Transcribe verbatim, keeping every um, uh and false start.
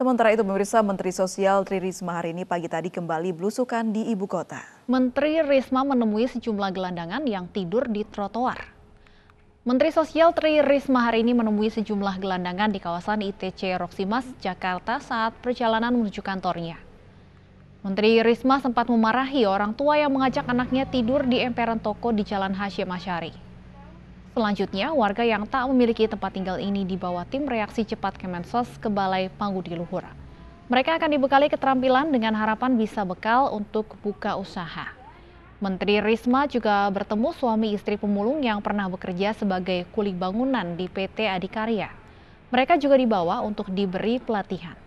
Sementara itu pemirsa, Menteri Sosial Tri Rismaharini pagi tadi kembali belusukan di ibu kota. Menteri Risma menemui sejumlah gelandangan yang tidur di trotoar. Menteri Sosial Tri Rismaharini menemui sejumlah gelandangan di kawasan I T C Roksimas, Jakarta saat perjalanan menuju kantornya. Menteri Risma sempat memarahi orang tua yang mengajak anaknya tidur di emperan toko di Jalan Hasyim Asyarih. Selanjutnya, warga yang tak memiliki tempat tinggal ini dibawa tim reaksi cepat Kemensos ke Balai Pangudi Luhur. Mereka akan dibekali keterampilan dengan harapan bisa bekal untuk buka usaha. Menteri Risma juga bertemu suami istri pemulung yang pernah bekerja sebagai kuli bangunan di P T Adikarya. Mereka juga dibawa untuk diberi pelatihan.